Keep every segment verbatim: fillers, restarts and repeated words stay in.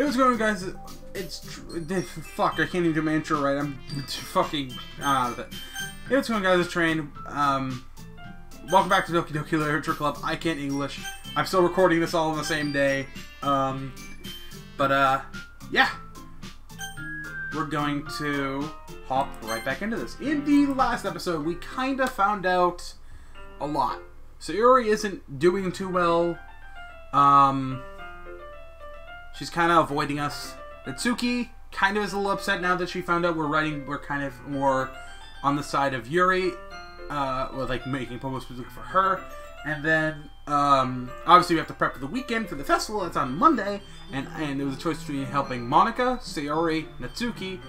Hey, what's going on, guys? It's... Fuck, I can't even do my intro right. I'm fucking out of it. Hey, what's going on, guys? It's Train. Um, welcome back to Doki Doki Literature Club. I can't English. I'm still recording this all on the same day. Um, but, uh, yeah. We're going to hop right back into this. In the last episode, we kind of found out a lot. Sayori isn't doing too well. Um... She's kind of avoiding us. Natsuki kind of is a little upset now that she found out we're writing, we're kind of more on the side of Yuri, uh, or like making promos specific for her. And then, um, obviously we have to prep for the weekend for the festival. It's on Monday, and, and it was a choice between helping Monika, Sayori, Natsuki,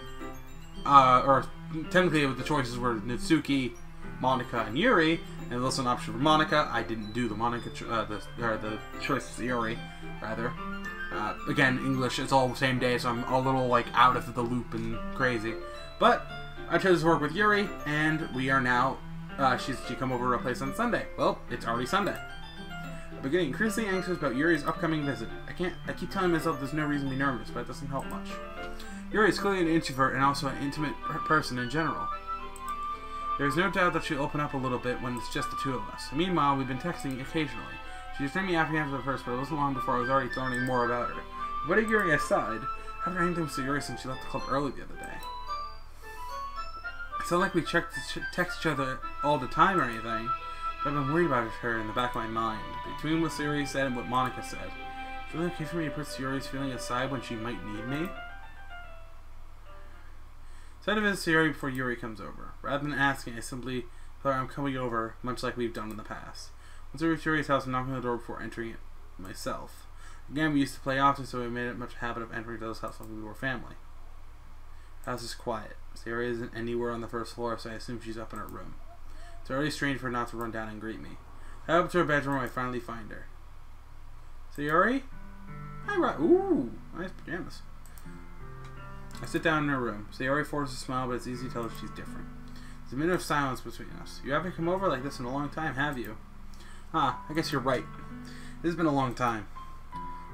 uh, or technically the choices were Natsuki, Monika, and Yuri, and there's also an option for Monika. I didn't do the Monika, uh, the, or the choice of Sayori, rather. Uh, again, English, it's all the same day, so I'm a little, like, out of the loop and crazy. But I chose to work with Yuri, and we are now, uh, she's, she come over to our place on Sunday. Well, it's already Sunday. I've been getting increasingly anxious about Yuri's upcoming visit. I can't, I keep telling myself there's no reason to be nervous, but it doesn't help much. Yuri is clearly an introvert and also an intimate person in general. There's no doubt that she'll open up a little bit when it's just the two of us. Meanwhile, we've been texting occasionally. She was extremely apprehensive at first, but it wasn't long before I was already learning more about her. But putting Yuri aside, I haven't heard anything from Sayori since she left the club early the other day. It's not like we check text each other all the time or anything, but I've been worried about her in the back of my mind. Between what Sayori said and what Monika said, is it okay for me to put Sayori's feeling aside when she might need me? So I had to visit Sayori before Yuri comes over. Rather than asking, I simply tell her I'm coming over, much like we've done in the past. Once I reached Yuri's house, I'm knocking on the door before entering it myself. Again, we used to play often, so we made it much a habit of entering those houses like we were family. The house is quiet. Sayori isn't anywhere on the first floor, so I assume she's up in her room. It's already strange for her not to run down and greet me. I head up to her bedroom where I finally find her. Sayori? Hi, Ra- Ooh, nice pajamas. I sit down in her room. Sayori forces a smile, but it's easy to tell if she's different. There's a minute of silence between us. You haven't come over like this in a long time, have you? Ah, I guess you're right. This has been a long time.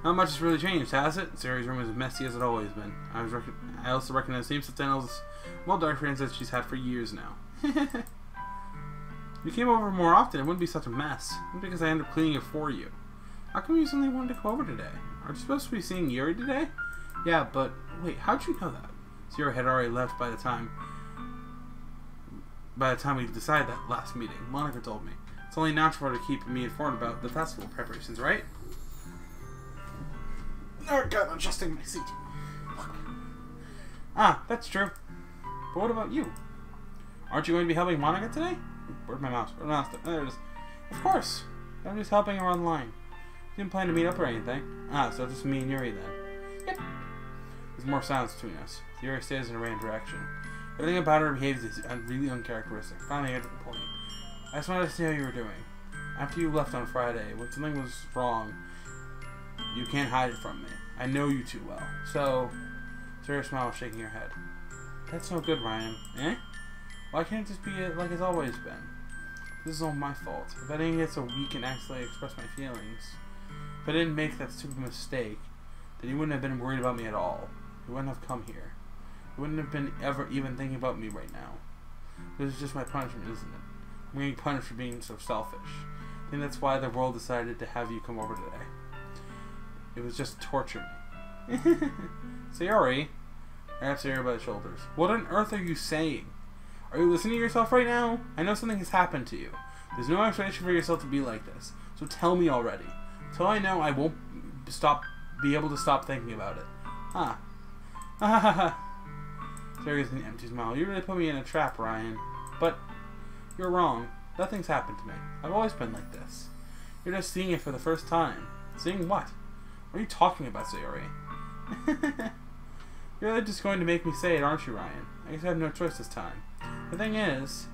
Not much has really changed, has it? Sayori's room is as messy as it always been. I, was rec I also recognize the same subtitles, well, dark friends that she's had for years now. You came over more often, it wouldn't be such a mess. Not because I ended up cleaning it for you. How come you suddenly wanted to come over today? Aren't you supposed to be seeing Yuri today? Yeah, but wait, how'd you know that? Sayori had already left by the time by the time we decided that last meeting. Monika told me. It's only natural to keep me informed about the festival preparations, right? Oh god, I'm adjusting my seat. Fuck. Ah, that's true. But what about you? Aren't you going to be helping Monika today? Where'd my mouse? Where'd my mouse? There it is. Of course. I'm just helping her online. Didn't plan to meet up or anything. Ah, so just me and Yuri then. Yep. There's more silence between us. Yuri stares in a random direction. Everything about her behaves is really uncharacteristic. Finally, I get to the point. I just wanted to see how you were doing. After you left on Friday, when something was wrong, you can't hide it from me. I know you too well. So, Sarah smiles, shaking her head. That's no good, Ryan. Eh? Why can't it just be like it's always been? This is all my fault. If I didn't get so weak and accidentally express my feelings, if I didn't make that stupid mistake, then you wouldn't have been worried about me at all. You wouldn't have come here. You wouldn't have been ever even thinking about me right now. This is just my punishment, isn't it? I'm getting punished for being so selfish. I think that's why the world decided to have you come over today. It was just torture me. Sayori, I have Sayori by the shoulders. What on earth are you saying? Are you listening to yourself right now? I know something has happened to you. There's no explanation for yourself to be like this. So tell me already. Until I know, I won't stop. Be able to stop thinking about it. Huh. Ha ha ha. Sayori gives an empty smile. You really put me in a trap, Ryan. But you're wrong. Nothing's happened to me. I've always been like this. You're just seeing it for the first time. Seeing what? What are you talking about, Sayori? You're just going to make me say it, aren't you, Ryan? I guess I have no choice this time. The thing is,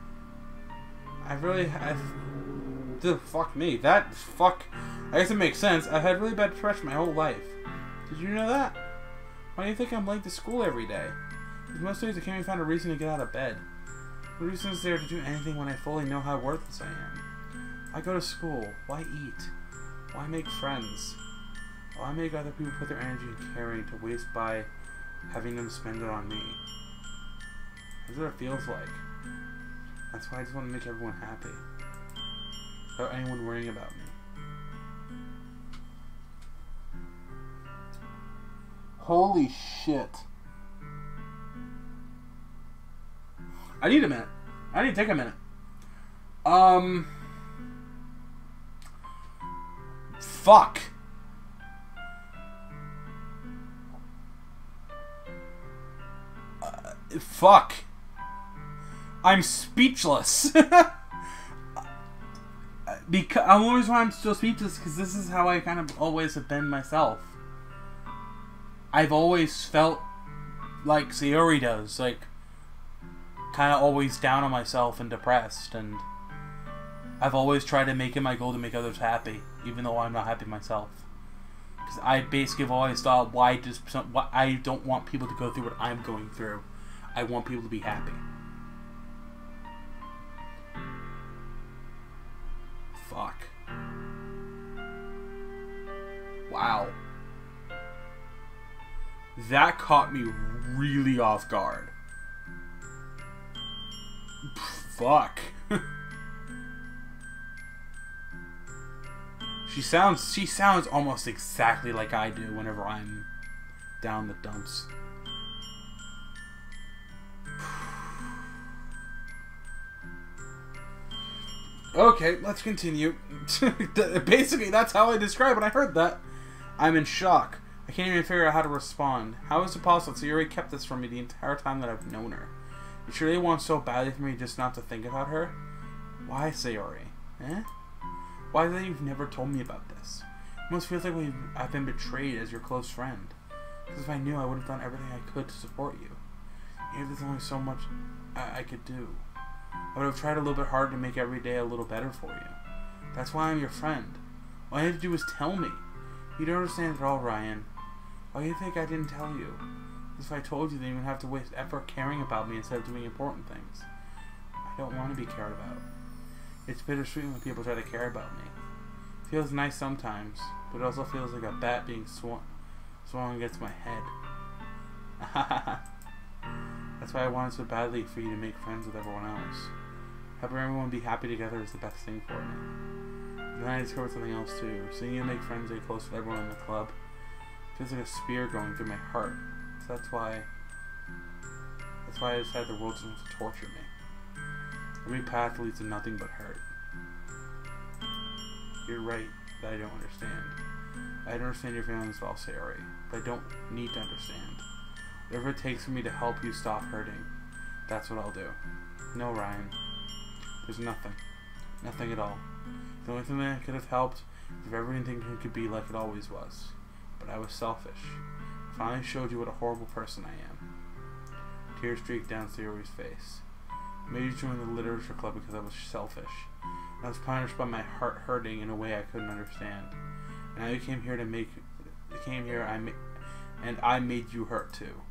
I've really I've Duh, fuck me. That fuck. I guess it makes sense. I've had really bad depression my whole life. Did you know that? Why do you think I'm late to school every day? Because most days I can't even find a reason to get out of bed. The reason is there to do anything when I fully know how worthless I am. I go to school. Why eat? Why make friends? Well, I make other people put their energy and caring to waste by having them spend it on me. That's what it feels like. That's why I just want to make everyone happy. Without anyone worrying about me. Holy shit. I need a minute. I need to take a minute. Um... Fuck. Uh, fuck. I'm speechless. Because I'm always why I'm still speechless because this is how I kind of always have been myself. I've always felt like Sayori does, like kind of always down on myself and depressed, and I've always tried to make it my goal to make others happy, even though I'm not happy myself. Because I basically have always thought, why does why, I don't want people to go through what I'm going through. I want people to be happy. Fuck. Wow. That caught me really off guard. Fuck. She sounds, she sounds almost exactly like I do whenever I'm down the dumps. Okay, let's continue. Basically, that's how I described when I heard that. I'm in shock. I can't even figure out how to respond. How is it possible Sayori kept this from me the entire time that I've known her? Did she really want so badly for me just not to think about her? Why, Sayori? Eh? Why is it you've never told me about this? It almost feels like we've, I've been betrayed as your close friend. Because if I knew, I would have done everything I could to support you. Yet there's only so much I, I could do. I would have tried a little bit harder to make every day a little better for you. That's why I'm your friend. All you have to do is tell me. You don't understand at all, Ryan. Why do you think I didn't tell you? Because if I told you, then you would have to waste effort caring about me instead of doing important things. I don't want to be cared about. It's bittersweet when people try to care about me. It feels nice sometimes, but it also feels like a bat being swung swung against my head. That's why I wanted so badly for you to make friends with everyone else. Helping everyone be happy together is the best thing for me. But then I discovered something else too. Seeing you make friends get close with everyone in the club feels like a spear going through my heart. So that's why. That's why I decided the world wants to torture me. Every path leads to nothing but hurt. You're right that I don't understand. I don't understand your feelings at all, Sayori, but I don't need to understand. Whatever it takes for me to help you stop hurting, that's what I'll do. No, Ryan. There's nothing. Nothing at all. The only thing that could have helped is if everything could be like it always was. But I was selfish. I finally showed you what a horrible person I am. Tears streaked down Sayori's face. Maybe joined the literature club because I was selfish. And I was punished by my heart hurting in a way I couldn't understand. And I came here to make, came here I ma and I made you hurt too.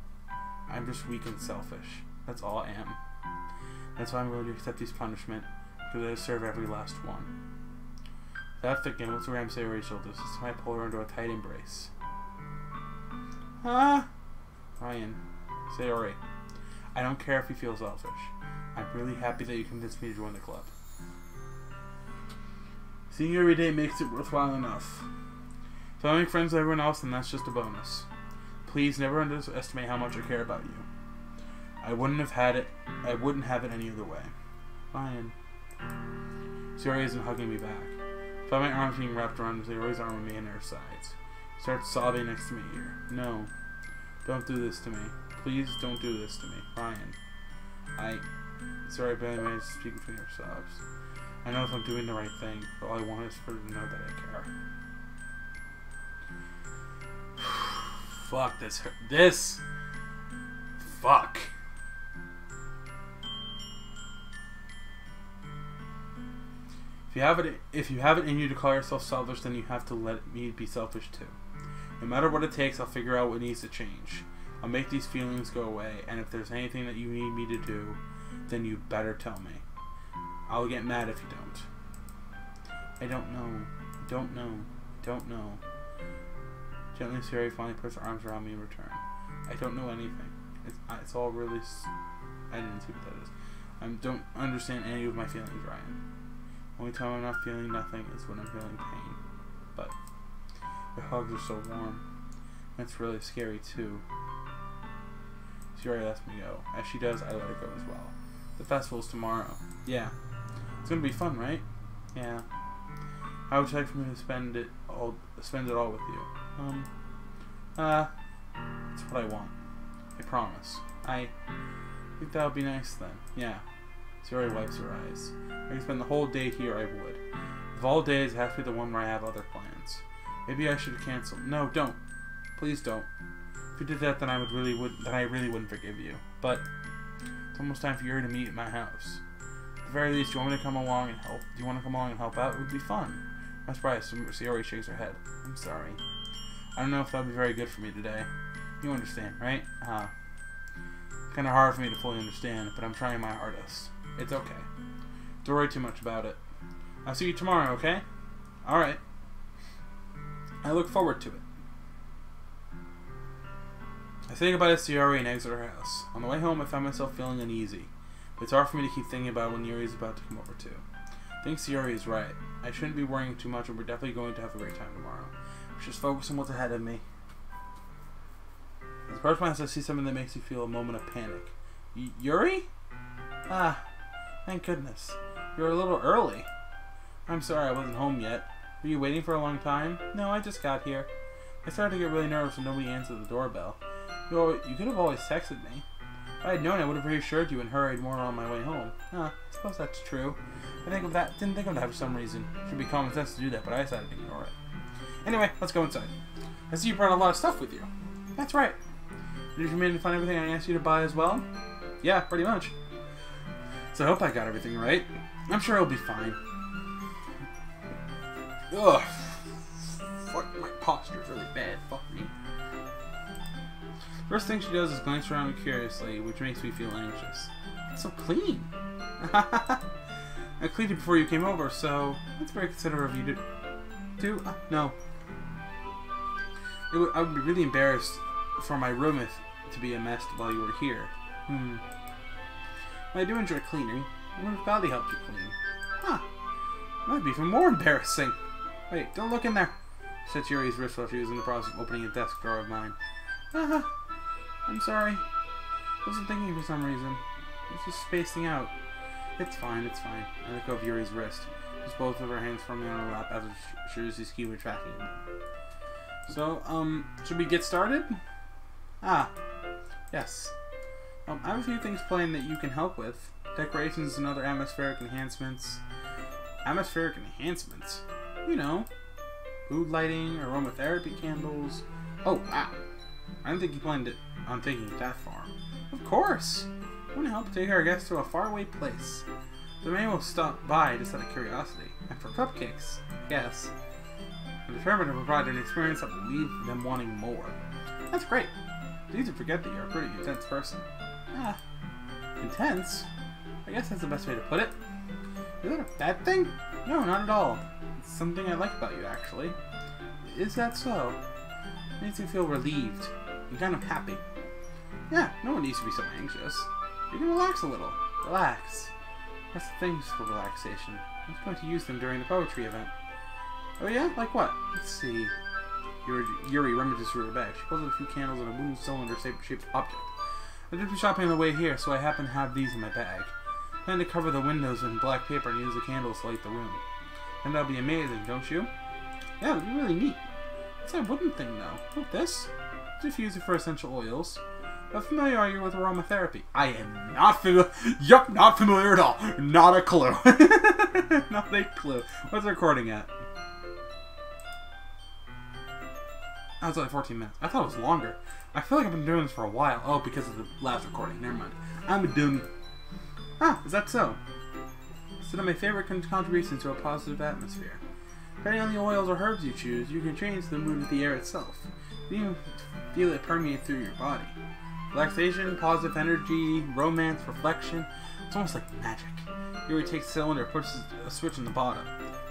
I'm just weak and selfish. That's all I am. That's why I'm willing to accept these punishment, because I deserve every last one. Without thinking, what's around Sayori's shoulders? This might pull her into a tight embrace. Ah, Ryan, Sayori, I don't care if you feel selfish. I'm really happy that you convinced me to join the club. Seeing you every day makes it worthwhile enough. If I make friends with everyone else, then that's just a bonus. Please never underestimate how much I care about you. I wouldn't have had it. I wouldn't have it any other way. Ryan. Sayori isn't hugging me back. I feel my arms being wrapped around Sayori's arm and me in her sides. She starts sobbing next to my ear. No. Don't do this to me. Please don't do this to me. Ryan. I... Sorry, but I managed to speak between your sobs. I know if I'm doing the right thing, but all I want is for her to know that I care. Fuck, this hurt. This! Fuck. If you have it, if you have it in you to call yourself selfish, then you have to let me be selfish too. No matter what it takes, I'll figure out what needs to change. I'll make these feelings go away, and if there's anything that you need me to do, then you better tell me. I'll get mad if you don't. I don't know. Don't know. Don't know. Gently, Sayori finally puts her arms around me in return. I don't know anything. It's, it's all really... S I didn't see what that is. I don't understand any of my feelings, Ryan. Only time I'm not feeling nothing is when I'm feeling pain. But their hugs are so warm. That's really scary, too. Sayori lets me go. As she does, I let her go as well. The festival's tomorrow. Yeah. It's gonna be fun, right? Yeah. I would like for me to spend it all, spend it all with you. Um, uh, that's what I want. I promise. I think that would be nice then. Yeah. Sayori wipes her eyes. I can spend the whole day here, I would. Of all days, it has to be the one where I have other plans. Maybe I should cancel. No, don't. Please don't. If you did that, then I would really would then I really wouldn't forgive you. But it's almost time for Yuri to meet at my house. At the very least, do you want me to come along and help? Do you want to come along and help out? It would be fun. I'm surprised. Sayori shakes her head. I'm sorry. I don't know if that would be very good for me today. You understand, right? Uh-huh. Kind of hard for me to fully understand, but I'm trying my hardest. It's okay. Don't worry too much about it. I'll see you tomorrow, okay? All right. I look forward to it. I say goodbye to Sayori and exit her house. On the way home, I found myself feeling uneasy, but it's hard for me to keep thinking about when Yuri is about to come over too. I think Sayori is right. I shouldn't be worrying too much, and we're definitely going to have a great time tomorrow. Just focus on what's ahead of me. As part of my eyes, I see something that makes me feel a moment of panic. Y Yuri? Ah, thank goodness. You're a little early. I'm sorry I wasn't home yet. Were you waiting for a long time? No, I just got here. I started to get really nervous when nobody answered the doorbell. You, always, you could have always texted me. If I had known, I would have reassured you and hurried more on my way home. Huh, I suppose that's true. I think of that. Didn't think of that for some reason. It should be common sense to do that, but I decided to ignore it. Anyway, let's go inside. I see you brought a lot of stuff with you. That's right. Did you manage to find everything I asked you to buy as well? Yeah, pretty much. So I hope I got everything right. I'm sure it'll be fine. Ugh. Fuck, my posture's really bad. Fuck me. First thing she does is glance around curiously, which makes me feel anxious. It's so clean. I cleaned it before you came over, so that's very considerate of you to do. Uh, no. It would, I would be really embarrassed for my room if, to be a mess while you were here. Hmm. But I do enjoy cleaning. I wonder if Baldi helped you clean. Huh. Might be even more embarrassing. Wait, don't look in there. Set Yuri's wrist while she was in the process of opening a desk drawer of mine. Haha. Uh-huh. I'm sorry. I wasn't thinking for some reason. I was just spacing out. It's fine, it's fine. I let go of Yuri's wrist. Just both of her hands firmly on her lap as Shirizuki were tracking them. So, um, should we get started? Ah, yes. Um, I have a few things planned that you can help with. Decorations and other atmospheric enhancements. Atmospheric enhancements? You know, food lighting, aromatherapy candles. Oh, wow. I didn't think you planned it on taking it that far. Of course! I want to help take our guests to a faraway place. The man will stop by just out of curiosity, and for cupcakes, yes. I'm determined to provide an experience that will leave them wanting more. That's great. It's easy to forget that you're a pretty intense person. Ah, intense? I guess that's the best way to put it. Is that a bad thing? No, not at all. It's something I like about you, actually. Is that so? It makes me feel relieved. I'm kind of happy. Yeah, no one needs to be so anxious. You can relax a little. Relax. That's the things for relaxation. I'm going to use them during the poetry event. Oh yeah? Like what? Let's see. Yuri, Yuri rummages through her bag. She pulls out a few candles and a wooden cylinder-shaped object. I did be shopping on the way here, so I happen to have these in my bag. I plan to cover the windows in black paper and use the candles to light the room. And that'll be amazing, don't you? Yeah, that'd be really neat. It's that wooden thing, though. Like this? Diffuse it for essential oils. How familiar are you with aromatherapy? I am not familiar. Yup, not familiar at all. Not a clue. Not a clue. What's the recording at? Oh, it's only fourteen minutes. I thought it was longer. I feel like I've been doing this for a while. Oh, because of the last recording. Never mind. I'm a dummy. Ah, is that so? It's one of my favorite contributions to a positive atmosphere. Depending on the oils or herbs you choose, you can change the mood of the air itself. You can feel it permeate through your body. Relaxation, positive energy, romance, reflection. It's almost like magic. Yuri takes the cylinder, pushes a switch in the bottom.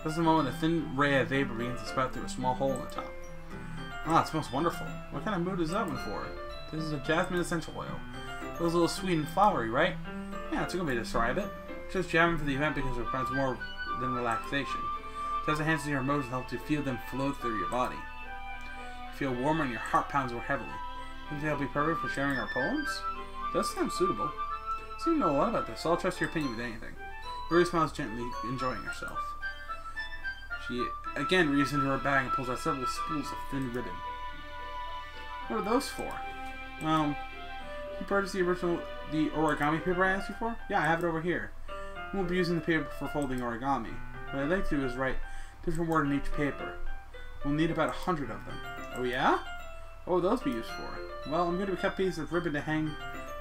This is the moment a thin ray of vapor begins to sprout through a small hole in the top. Ah, it smells wonderful. What kind of mood is that one for? This is a jasmine essential oil. It was a little sweet and flowery, right? Yeah, that's a good way to describe it. Just jamming for the event because it requires more than relaxation. It does enhance your emotions and helps you feel them flow through your body. You feel warmer and your heart pounds more heavily. You think that'll be perfect for sharing our poems? It does sound suitable. You seem to know a lot about this, so I'll trust your opinion with anything. Yuri smiles gently, enjoying herself. She again reaches into her bag and pulls out several spools of thin ribbon. What are those for? Um, you purchased the original, the origami paper I asked you for? Yeah, I have it over here. We'll be using the paper for folding origami. What I'd like to do is write a different word in each paper. We'll need about a hundred of them. Oh yeah? What would those be used for? Well, I'm going to cut pieces of ribbon to hang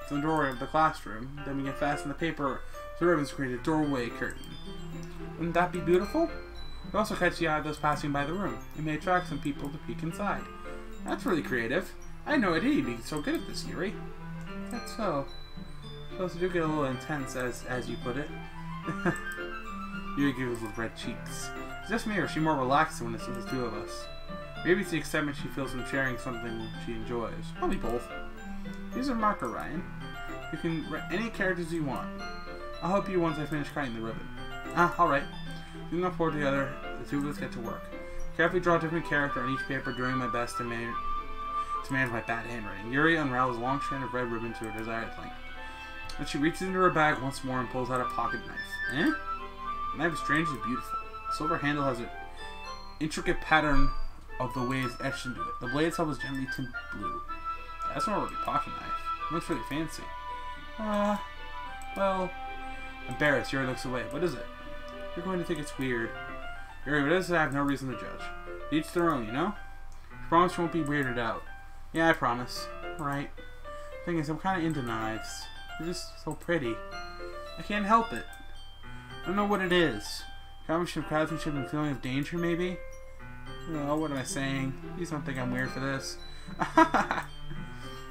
to the door of the classroom. Then we can fasten the paper to the ribbon to create a doorway curtain. Wouldn't that be beautiful? It also catches the eye of those passing by the room. It may attract some people to peek inside. That's really creative. I had no idea you'd be so good at this, Yuri. That's so. You also do get a little intense, as as you put it. Yuri gives with red cheeks. Is this me, or is she more relaxed when it's with the two of us? Maybe it's the excitement she feels from sharing something she enjoys. Probably both. Here's a marker, Ryan. You can write any characters you want. I'll help you once I finish cutting the ribbon. Ah, alright. You can afford the other, the two of us get to work. Carefully draw a different character on each paper, doing my best to, man to manage my bad handwriting. Yuri unravels a long strand of red ribbon to her desired length. And she reaches into her bag once more and pulls out a pocket knife. Eh? The knife is strangely beautiful. The silver handle has an intricate pattern of the waves etched into it. The blade's help is gently tinted blue. That's not really a pocket knife. It looks really fancy. Uh, well... Embarrassed, Yuri looks away. What is it? You're going to think it's weird. Yuri, what is it? I have no reason to judge. Each their own, you know? I promise you won't be weirded out. Yeah, I promise. Right. The thing is, I'm kind of into knives. They're just so pretty. I can't help it. I don't know what it is. Combination of craftsmanship and feeling of danger, maybe? Oh, what am I saying? Please don't think I'm weird for this.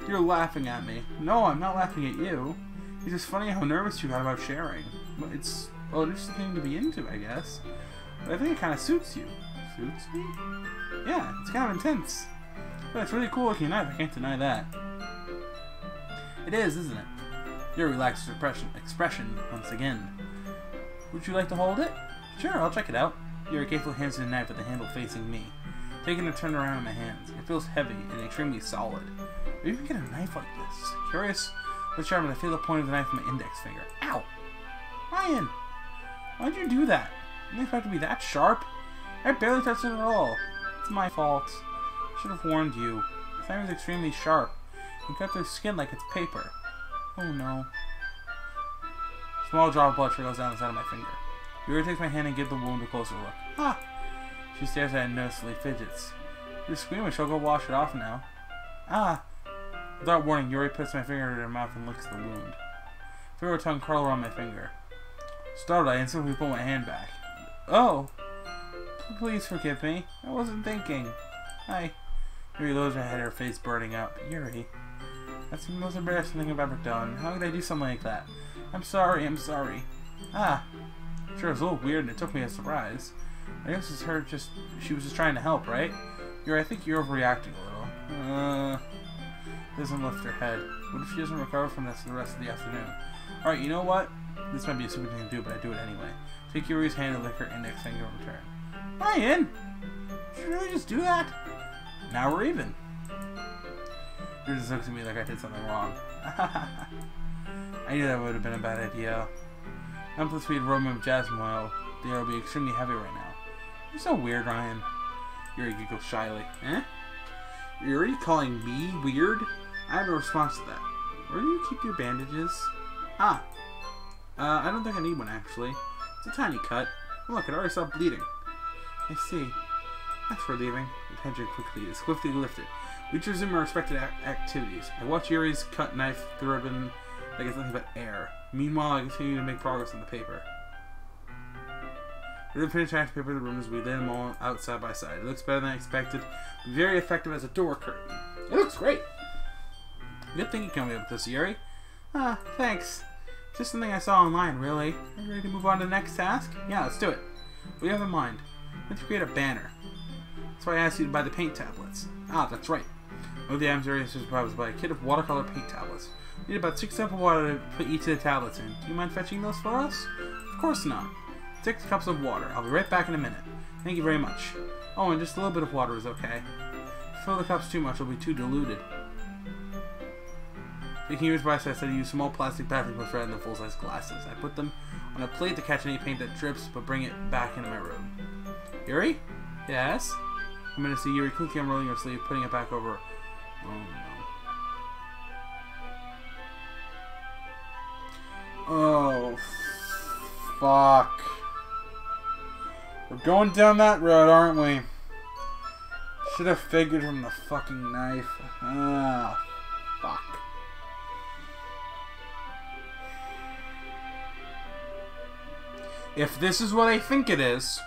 You're laughing at me. No, I'm not laughing at you. It's just funny how nervous you got about sharing. But it's, well, it's just a thing to be into, I guess. But I think it kind of suits you. Suits me? Yeah, it's kind of intense. But it's really cool looking knife, I can't deny that. It is, isn't it? Your relaxed expression once again. Would you like to hold it? Sure, I'll check it out. Yuri carefully hands me the knife with the handle facing me. Taking a turn around in my hands. It feels heavy and extremely solid. Where do you even get a knife like this? Curious? Let's try. I'm going to feel the point of the knife with my index finger. Ow! Ryan! Why'd you do that? I didn't expect it to be that sharp. I barely touched it at all. It's my fault. I should have warned you. The knife is extremely sharp. You cut through skin like it's paper. Oh no. Small drop of blood trickles down the side of my finger. Yuri takes my hand and gives the wound a closer look. Ah! She stares at it and noticeably fidgets. You're screaming, she'll go wash it off now. Ah! Without warning, Yuri puts my finger in her mouth and licks the wound. I feel her tongue curl around my finger. Startled, I instantly pull my hand back. Oh! Please forgive me. I wasn't thinking. Hi. Yuri lowers her head, her face burning up. Yuri. That's the most embarrassing thing I've ever done. How could I do something like that? I'm sorry, I'm sorry. Ah. Sure, it was a little weird and it took me a surprise. I guess it's her just... She was just trying to help, right? Yuri, I think you're overreacting a little. Uh... Doesn't lift her head. What if she doesn't recover from this for the rest of the afternoon? Alright, you know what? This might be a stupid thing to do, but I do it anyway. Take Yuri's hand and lick her index finger in return. Ryan! Did you really just do that? Now we're even. You're just looking at me like I did something wrong. I knew that would have been a bad idea. I'm plus we had Roman of Jasmine oil. They will be extremely heavy right now. You're so weird, Ryan. Yuri giggles shyly. Eh? You're already calling me weird? I have a response to that. Where do you keep your bandages? Ah. Uh, I don't think I need one, actually. It's a tiny cut. Look, it already stopped bleeding. I see. Thanks for leaving. Attention quickly is swiftly lifted. We resume our respected activities. I watch Yuri's cut knife, the ribbon, like it's nothing but air. Meanwhile, I continue to make progress on the paper. We didn't finish the paper the room as we lay them all out side by side. It looks better than I expected, but very effective as a door curtain. It looks great! Good thing you came up with this, Yuri. Ah, thanks. Just something I saw online, really. Are you ready to move on to the next task? Yeah, let's do it. What do you have in mind? Let's create a banner. That's why I asked you to buy the paint tablets. Ah, that's right. Oh, the amateur is provided by a kit of watercolor paint tablets. We need about six cups of water to put each of the tablets in. Do you mind fetching those for us? Of course not. Take the cups of water. I'll be right back in a minute. Thank you very much. Oh, and just a little bit of water is okay. If you fill the cups too much, it'll be too diluted. Taking yours by size, I use small plastic bathroom pots rather than full-size glasses. I put them on a plate to catch any paint that drips, but bring it back into my room. Yuri? Yes? I'm going to see Yuri quickly unrolling her sleeve, putting it back over. Oh, no. Oh, fuck. We're going down that road, aren't we? Should have figured from the fucking knife. Ah, fuck. If this is what I think it is,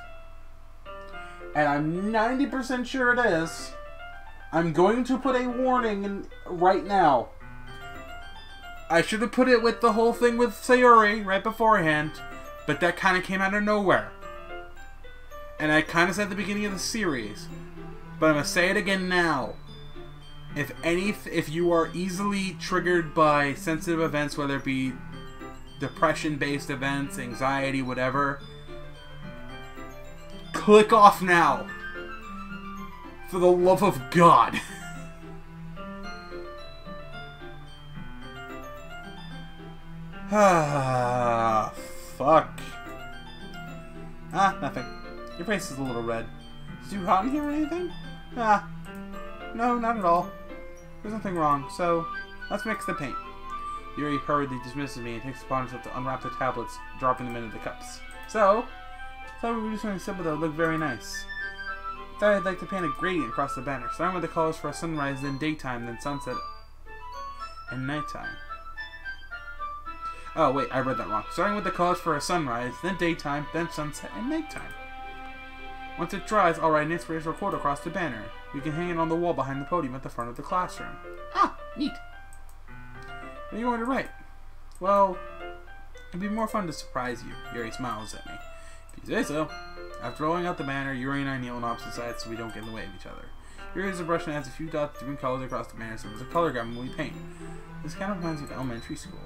and I'm ninety percent sure it is, I'm going to put a warning in right now. I should have put it with the whole thing with Sayori right beforehand, but that kind of came out of nowhere. And I kind of said at the beginning of the series, but I'm going to say it again now. If any, if you are easily triggered by sensitive events, whether it be depression-based events, anxiety, whatever, click off now. For the love of God. Ah, fuck. Ah, nothing. Your face is a little red. Is it too hot in here or anything? Ah, no, not at all. There's nothing wrong, so let's mix the paint. Yuri hurriedly dismisses me and takes upon himself to unwrap the tablets, dropping them into the cups. So, I thought we would do something simple that would look very nice. I thought I'd like to paint a gradient across the banner, starting with the colors for a sunrise, then daytime, then sunset, and nighttime. Oh, wait, I read that wrong. Starting with the colors for a sunrise, then daytime, then sunset, and nighttime. Once it dries, I'll write an inspirational quote across the banner. We can hang it on the wall behind the podium at the front of the classroom. Ah, neat! What are you going to write? Well, it'd be more fun to surprise you. Yuri smiles at me. If you say so. After rolling out the banner, Yuri and I kneel on opposite sides so we don't get in the way of each other. Yuri has a brush and adds a few dots of different colors across the banner so there's a color gamut when we paint. This kind of reminds me of elementary school.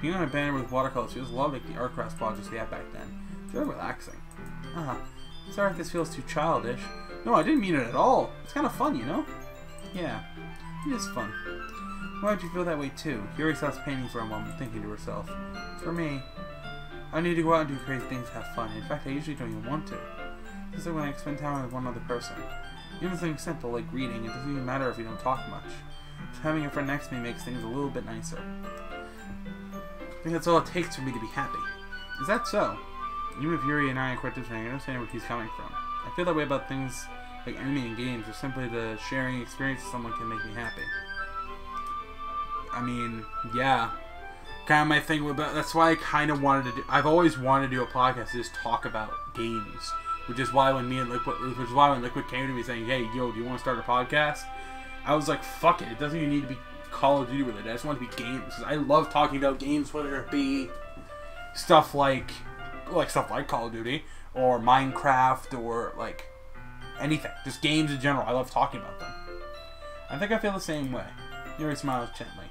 Being on a banner with watercolors feels a lot like the art class projects we had back then. It's very relaxing. Ah, uh-huh. Sorry if this feels too childish. No, I didn't mean it at all. It's kind of fun, you know? Yeah, it is fun. Why'd you feel that way too? Yuri stops painting for a moment, thinking to herself. For me, I need to go out and do crazy things to have fun. In fact, I usually don't even want to. This is when I spend time with one other person. Even something simple like reading, it doesn't even matter if you don't talk much. Just having a friend next to me makes things a little bit nicer. I think that's all it takes for me to be happy. Is that so? Even if Yuri and I are quite different, I understand where he's coming from. I feel that way about things like anime and games, or simply the sharing experience with someone can make me happy. I mean, yeah, kind of my thing with, that's why I kind of wanted to do, I've always wanted to do a podcast to just talk about games, which is why when me and Liquid, which is why when Liquid came to me saying, hey, yo, do you want to start a podcast? I was like, fuck it, it doesn't even need to be Call of Duty related, I just want it to be games, because I love talking about games, whether it be stuff like, like stuff like Call of Duty, or Minecraft, or like, anything, just games in general, I love talking about them. I think I feel the same way. Yuri smiles gently.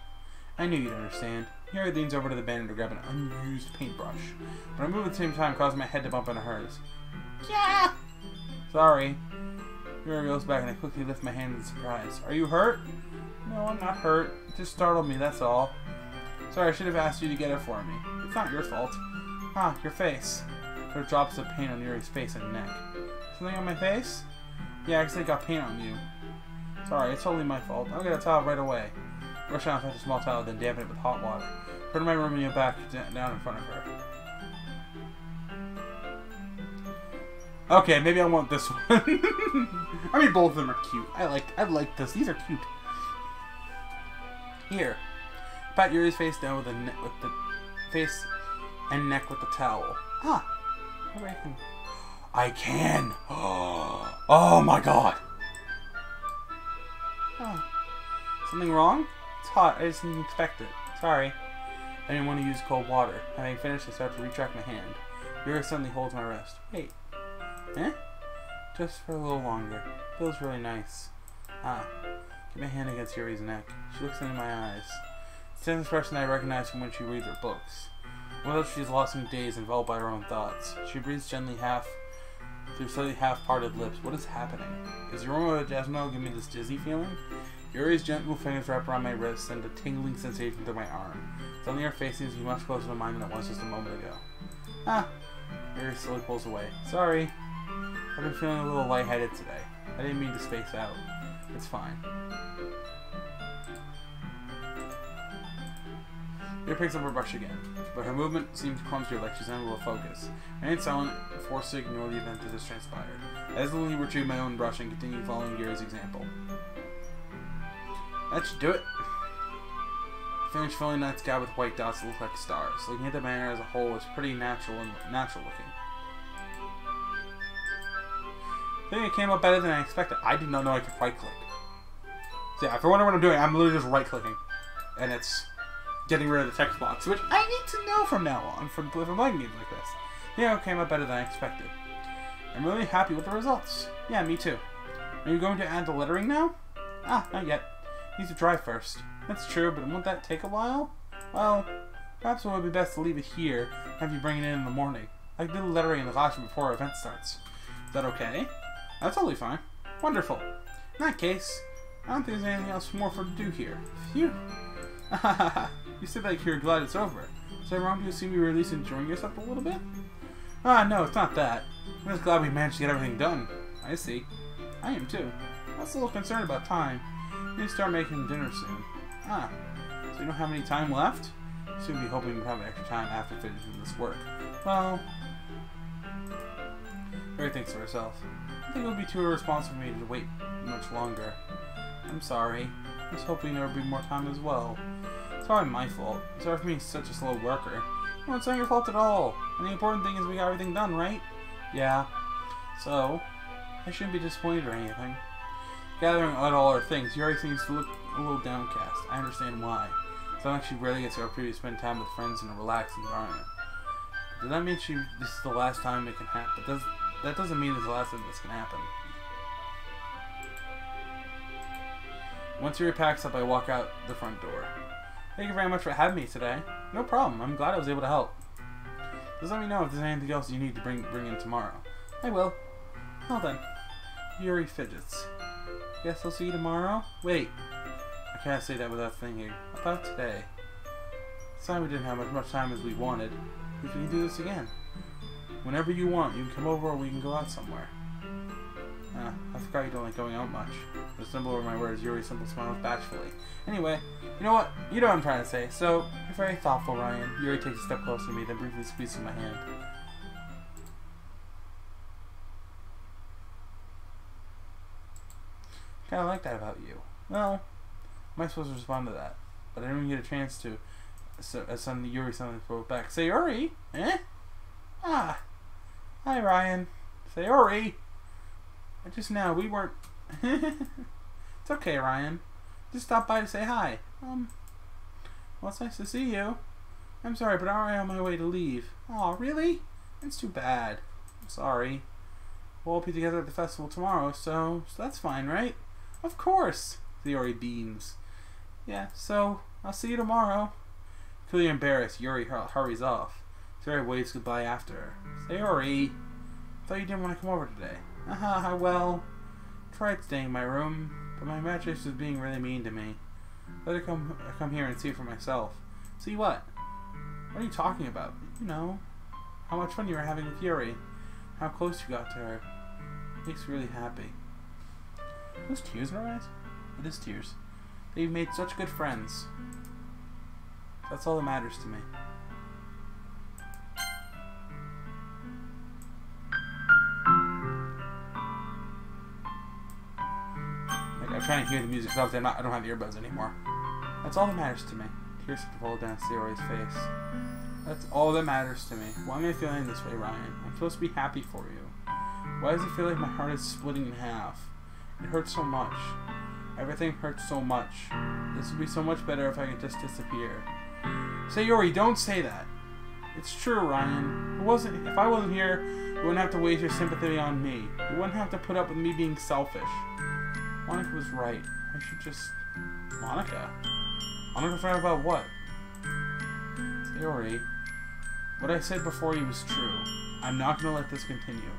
I knew you'd understand. Yuri leans over to the banner to grab an unused paintbrush, but I move at the same time, causing my head to bump into hers. Yeah! Sorry. Yuri goes back and I quickly lift my hand in surprise. Are you hurt? No, I'm not hurt. It just startled me, that's all. Sorry, I should have asked you to get it for me. It's not your fault. Ah, your face. There are drops of paint on Yuri's face and neck. Something on my face? Yeah, I actually got paint on you. Sorry, it's totally my fault. I'll get a towel right away. Rush out and fetch a small towel, then dampen it with hot water. Turn to my room and you're back down in front of her. Okay, maybe I want this one. I mean, both of them are cute. I like I like this. These are cute. Here. Pat Yuri's face down with the, ne with the face and neck with the towel. Ah. I can. Oh, my God. Oh. Something wrong? It's hot. I just didn't expect it. Sorry. I didn't want to use cold water. Having finished, I start to retract my hand. Yuri suddenly holds my wrist. Wait. Eh? Just for a little longer. Feels really nice. Ah. Get my hand against Yuri's neck. She looks into my eyes. It's an expression I recognize from when she reads her books. Well, she's lost in days, enveloped by her own thoughts. She breathes gently half through slightly half-parted lips. What is happening? Is your aroma of jasmine giving me this dizzy feeling? Yuri's gentle fingers wrap around my wrist, and a tingling sensation through my arm. Suddenly her face seems to be much closer to mine than it was just a moment ago. Ah! Yuri slowly pulls away. Sorry. I've been feeling a little lightheaded today. I didn't mean to space out. It's fine. Yuri picks up her brush again, but her movement seems clumsier, like she's unable to focus. I remain silent, forced to ignore the event that has transpired. I slowly retrieve my own brush and continue following Yuri's example. That should do it. Finish filling that sky with white dots that look like stars. Looking at the banner as a whole is pretty natural and natural looking. I think it came out better than I expected. I did not know I could right click. So yeah, if you're wondering what I'm doing, I'm literally just right clicking. And it's getting rid of the text box, which I need to know from now on from, from playing games like this. Yeah, it came out better than I expected. I'm really happy with the results. Yeah, me too. Are you going to add the lettering now? Ah, not yet. Needs to dry first. That's true, but won't that take a while? Well, perhaps it would be best to leave it here and have you bring it in in the morning. I did the lettering in the classroom before our event starts. Is that okay? That's totally fine. Wonderful. In that case, I don't think there's anything else more for to do here. Phew. You said that you're glad it's over. So wrong to assume you were at least enjoying yourself a little bit? Ah, no, it's not that. I'm just glad we managed to get everything done. I see. I am too. I was a little concerned about time. We need to start making dinner soon. Ah, so you don't have any time left? Soon we'll be hoping we'll have extra time after finishing this work. Well, Yuri thinks to herself. I think it would be too irresponsible for me to wait much longer. I'm sorry. I was hoping there would be more time as well. It's probably my fault. Sorry for being such a slow worker. No, it's not your fault at all. And the important thing is we got everything done, right? Yeah. So, I shouldn't be disappointed or anything. Gathering out all our things, Yuri seems to look a little downcast. I understand why. It's not like she rarely gets the opportunity to spend time with friends in a relaxed environment. Does that mean she? This is the last time it can happen? Does that doesn't mean it's the last time this can happen? Once Yuri packs up, I walk out the front door. Thank you very much for having me today. No problem. I'm glad I was able to help. Just let me know if there's anything else you need to bring bring in tomorrow. I will. Well then, Yuri fidgets. Guess I'll see you tomorrow? Wait. I can't say that without thinking. About today. It's time we didn't have as much time as we wanted. We can do this again. Whenever you want, you can come over or we can go out somewhere. Ah, I forgot you don't like going out much. The symbol over my words, Yuri's simple smiles bashfully. Anyway, you know what? You know what I'm trying to say. So, you're very thoughtful, Ryan. Yuri takes a step closer to me, then briefly squeezes my hand. Kinda like that about you. Well, am I supposed to respond to that? But I didn't even get a chance to. So, as suddenly Yuri suddenly spoke back. Sayori? Eh? Ah. Hi, Ryan. Sayori! Just now, we weren't. It's okay, Ryan. Just stop by to say hi. Um. Well, it's nice to see you. I'm sorry, but I'm already on my way to leave. Aw, really? That's too bad. I'm sorry. We'll all be together at the festival tomorrow, so, so that's fine, right? Of course! Sayori beams. Yeah, so, I'll see you tomorrow. Clearly embarrassed, Yuri hur hurries off. Sayori waves goodbye after her. Sayori! I thought you didn't want to come over today. Haha, well, I tried staying in my room, but my mattress was being really mean to me. I thought I'd come, come here and see for myself. See what? What are you talking about? You know, how much fun you were having with Yuri. How close you got to her. It makes me really happy. Are those tears in her eyes? It is tears. They've made such good friends. That's all that matters to me. Like, I'm trying to hear the music stuff, I'm not, I don't have earbuds anymore. That's all that matters to me. Tears have to roll down Sayori's face. That's all that matters to me. Why am I feeling this way, Ryan? I'm supposed to be happy for you. Why does it feel like my heart is splitting in half? It hurts so much. Everything hurts so much. This would be so much better if I could just disappear. Sayori, don't say that. It's true, Ryan. It wasn't. If I wasn't here, You wouldn't have to waste your sympathy on me. You wouldn't have to put up with me being selfish. Monika was right. I should just... Monika? Monika found out about what? Sayori, what I said before you was true. I'm not going to let this continue.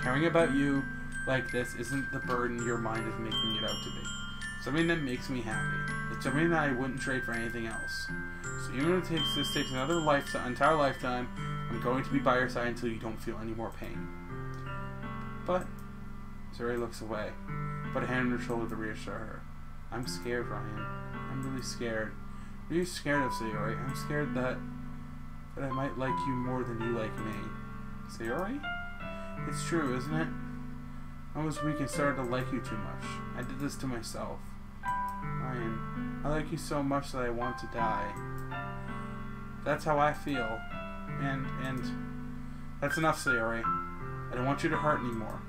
Caring about you like this isn't the burden your mind is making it out to be. It's something that makes me happy. It's something that I wouldn't trade for anything else. So even if it takes, this takes another life, entire lifetime, I'm going to be by your side until you don't feel any more pain. But... Sayori looks away. Put a hand on her shoulder to reassure her. I'm scared, Ryan. I'm really scared. What are you scared of, Sayori? I'm scared that... that I might like you more than you like me. Sayori? It's true, isn't it? I was weak and started to like you too much. I did this to myself. Ryan, I like you so much that I want to die. That's how I feel. And, and... That's enough, Sayori. I don't want you to hurt anymore.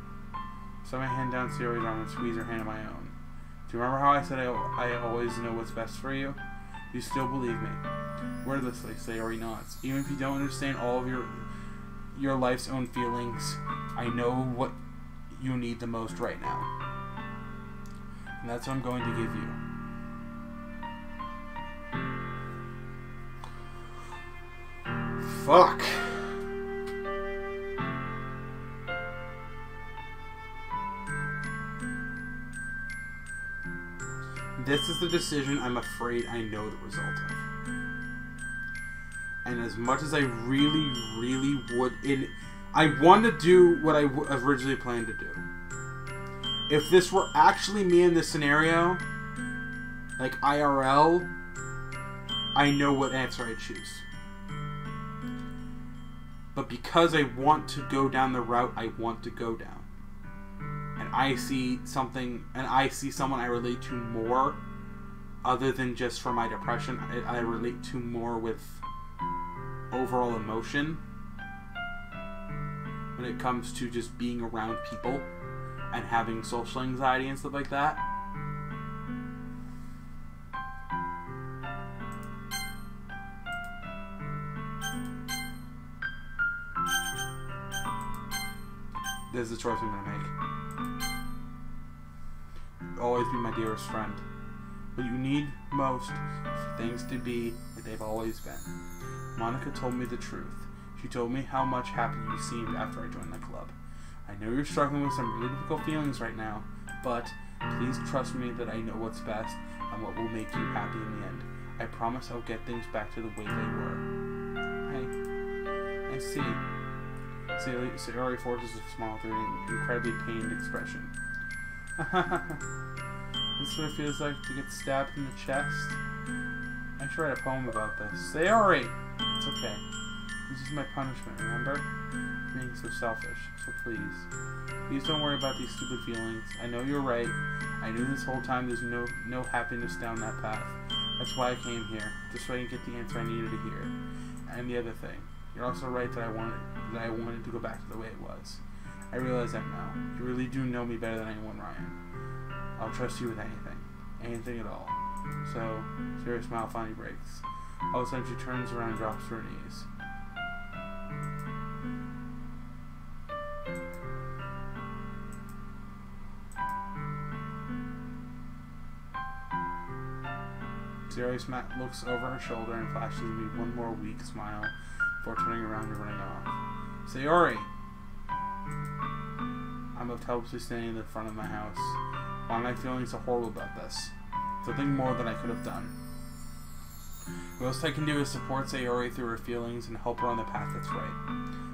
So I hand down Sayori's arm and squeeze her hand in my own. Do you remember how I said I, I always know what's best for you? Do you still believe me? Wordlessly, Sayori nods. Even if you don't understand all of your your life's own feelings, I know what you need the most right now. And that's what I'm going to give you. Fuck. This is the decision I'm afraid I know the result of. And as much as I really, really would... It, I want to do what I w originally planned to do. If this were actually me in this scenario, like I R L, I know what answer I'd choose. But because I want to go down the route I want to go down, and I see something, and I see someone I relate to more, other than just for my depression, I, I relate to more with overall emotion, when it comes to just being around people, and having social anxiety and stuff like that. This is the choice I'm going to make. Always be my dearest friend. What you need most is for things to be that they've always been. Monika told me the truth. She told me how much happier you seemed after I joined the club. I know you're struggling with some really difficult feelings right now, but please trust me that I know what's best and what will make you happy in the end. I promise I'll get things back to the way they were. I, I see. Sayori forces a smile through an incredibly pained expression. This is what it feels like to get stabbed in the chest. I should write a poem about this. Sayori! It's okay. This is my punishment, remember? Being so selfish. So please. Please don't worry about these stupid feelings. I know you're right. I knew this whole time there's no, no happiness down that path. That's why I came here. Just so I can get the answer I needed to hear. And the other thing. You're also right that I wanted, that I wanted to go back to the way it was. I realize that now. You really do know me better than anyone, Ryan. I'll trust you with anything. Anything at all. So, Sayori's smile finally breaks. All of a sudden, she turns around and drops to her knees. Sayori looks over her shoulder and flashes me one more weak smile before turning around and running off. Sayori! I'm left helplessly standing in the front of my house. Why am I feeling so horrible about this? Something more than I could have done. The most I can do is support Sayori through her feelings and help her on the path that's right.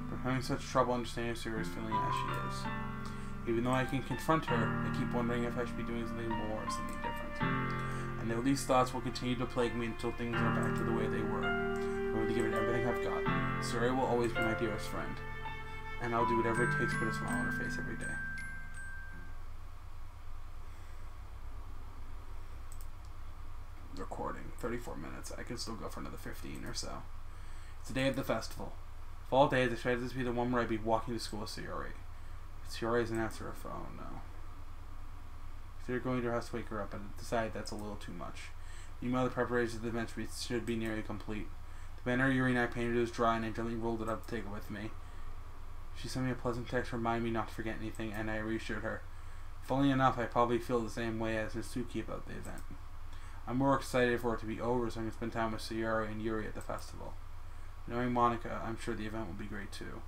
But I'm having such trouble understanding Sayori's feeling as she is. Even though I can confront her, I keep wondering if I should be doing something more or something different. I know these thoughts will continue to plague me until things are back to the way they were. I'm going to give it everything I've got. Sayori will always be my dearest friend. And I'll do whatever it takes to put a smile on her face every day. Recording. thirty-four minutes. I can still go for another fifteen or so. It's the day of the festival. Of all days, I expected this to be the one where I'd be walking to school with Sayori. But Sayori isn't answering her phone, no. If they're going to her house to wake her up, I decided that's a little too much. Meanwhile, the preparations of the bench should be nearly complete. The banner Yuri and I painted was dry, and I gently rolled it up to take it with me. She sent me a pleasant text reminding me not to forget anything, and I reassured her. Funny enough, I probably feel the same way as Natsuki about the event. I'm more excited for it to be over so I can spend time with Sayori and Yuri at the festival. Knowing Monika, I'm sure the event will be great too.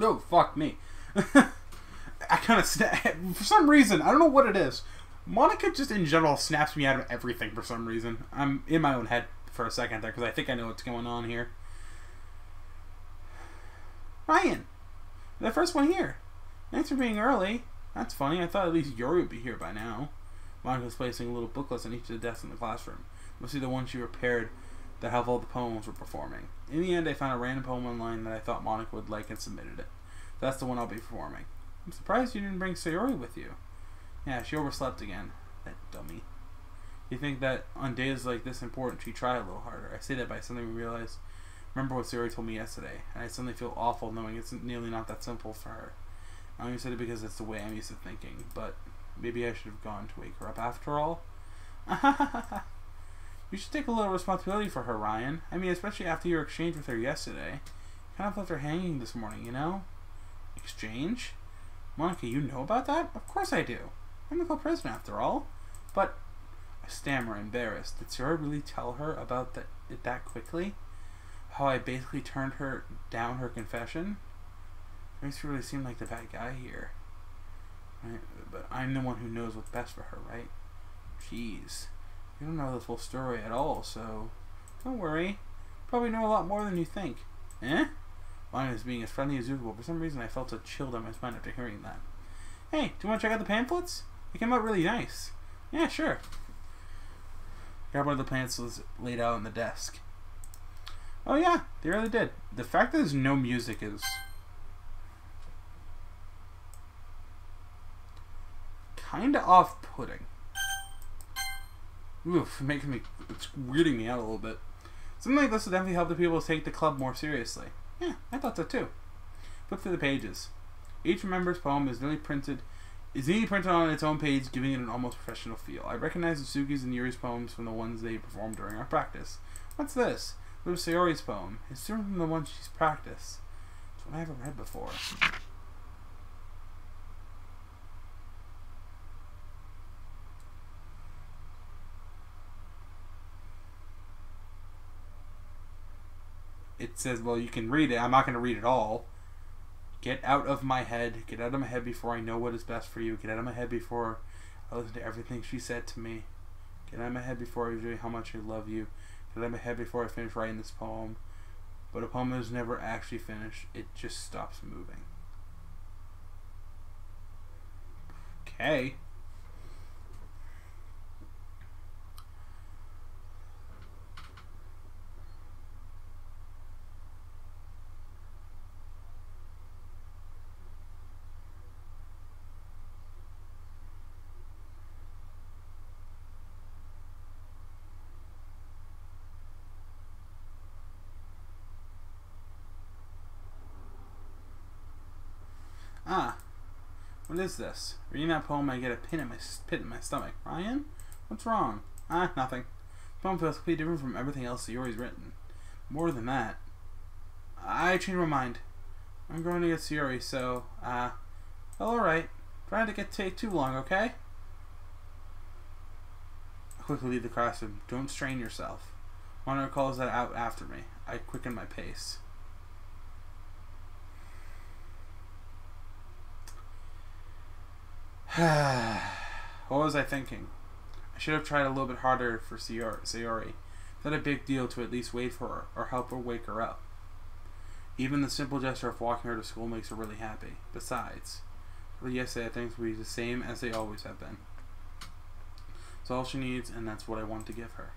Oh, fuck me. I kind of snap. For some reason, I don't know what it is. Monika just in general snaps me out of everything for some reason. I'm in my own head for a second there because I think I know what's going on here. Ryan, the first one here. Thanks for being early. That's funny. I thought at least Yuri would be here by now. Monika's placing little booklets on each of the desks in the classroom. We'll see the one she repaired that have all the poems we're performing. In the end, I found a random poem online that I thought Monika would like and submitted it. That's the one I'll be performing. I'm surprised you didn't bring Sayori with you. Yeah, she overslept again. That dummy. You think that on days like this important, she tried a little harder. I say that by suddenly realize, remember what Sayori told me yesterday, and I suddenly feel awful knowing it's nearly not that simple for her. I only said it because that's the way I'm used to thinking, but maybe I should have gone to wake her up after all. You should take a little responsibility for her, Ryan. I mean, especially after your exchange with her yesterday. You kind of left her hanging this morning, you know? Exchange? Monika, you know about that? Of course I do. I'm a co-prisoner after all. But, I stammer, embarrassed. Did Sarah really tell her about that, it that quickly? How I basically turned her down her confession? Makes me really seem like the bad guy here. I, but I'm the one who knows what's best for her, right? Jeez. You don't know the full story at all, so don't worry. Probably know a lot more than you think. Eh? Monika is being as friendly as usual. For some reason, I felt a chill down my spine after hearing that. Hey, do you want to check out the pamphlets? They came out really nice. Yeah, sure. Grab one of the pamphlets laid out on the desk. Oh yeah, they really did. The fact that there's no music is kinda off-putting. Oof, it makes me, it's weirding me out a little bit. Something like this would definitely help the people take the club more seriously. Yeah, I thought so too. Flip through the pages. Each member's poem is neatly printed, is neatly printed on its own page, giving it an almost professional feel. I recognize Natsuki's and Yuri's poems from the ones they performed during our practice. What's this? It was Sayori's poem. It's different from the ones she's practiced. It's one I haven't read before. It says, well, you can read it. I'm not going to read it all. Get out of my head. Get out of my head before I know what is best for you. Get out of my head before I listen to everything she said to me. Get out of my head before I reveal how much I love you. Get out of my head before I finish writing this poem. But a poem that is never actually finished. It just stops moving. Okay. Ah, what is this? Reading that poem, I get a pin in my pit in my stomach. Ryan, what's wrong? Ah, nothing. The poem feels completely different from everything else Sayori's written. More than that, I changed my mind. I'm going to get Sayori, so uh, well, all right. Try to get to take too long, okay? I quickly leave the classroom. Don't strain yourself. Monika calls that out after me. I quicken my pace. What was I thinking? I should have tried a little bit harder for Sayori. It's not a big deal to at least wait for her or help her wake her up. Even the simple gesture of walking her to school makes her really happy. Besides, for yesterday, things will be the same as they always have been. It's all she needs, and that's what I want to give her.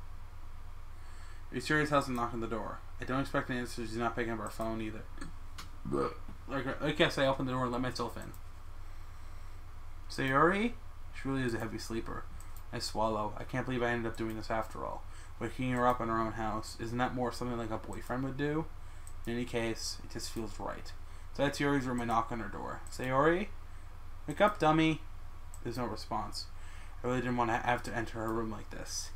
Sayori's house and knock on the door. I don't expect an answer. She's not picking up her phone either. But like, I guess I open the door and let myself in. Sayori? She really is a heavy sleeper. I swallow. I can't believe I ended up doing this after all. Waking her up in her own house. Isn't that more something like a boyfriend would do? In any case, it just feels right. So that's Sayori's room. I knock on her door. Sayori? Wake up, dummy. There's no response. I really didn't want to have to enter her room like this.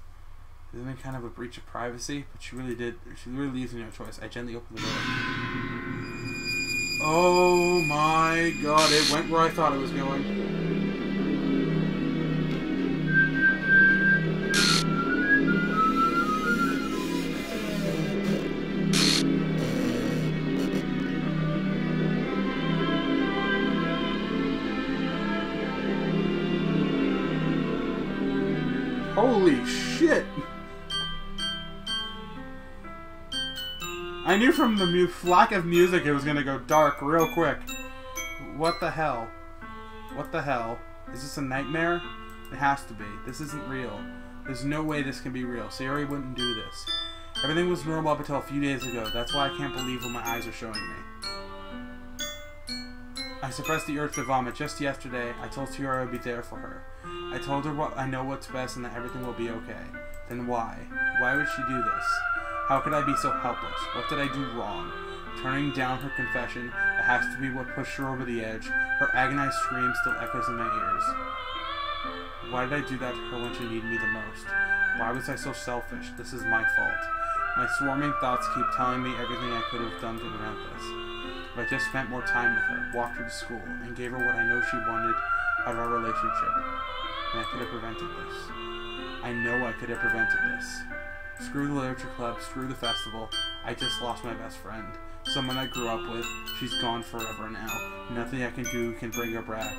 Isn't it kind of a breach of privacy? But she really did. She really leaves me no choice. I gently opened the door. Oh my god, it went where I thought it was going. Holy shit! I knew from the mu flock of music it was gonna go dark real quick. What the hell? What the hell? Is this a nightmare? It has to be. This isn't real. There's no way this can be real. Sayori wouldn't do this. Everything was normal up until a few days ago. That's why I can't believe what my eyes are showing me. I suppressed the urge to vomit just yesterday. I told Sayori I would be there for her. I told her what I know what's best and that everything will be okay. Then why? Why would she do this? How could I be so helpless? What did I do wrong? Turning down her confession, it has to be what pushed her over the edge. Her agonized scream still echoes in my ears. Why did I do that to her when she needed me the most? Why was I so selfish? This is my fault. My swarming thoughts keep telling me everything I could have done to prevent this. If I just spent more time with her, walked her to school, and gave her what I know she wanted out of our relationship. And I could have prevented this. I know I could have prevented this. Screw the literature club, screw the festival. I just lost my best friend. Someone I grew up with. She's gone forever now. Nothing I can do can bring her back.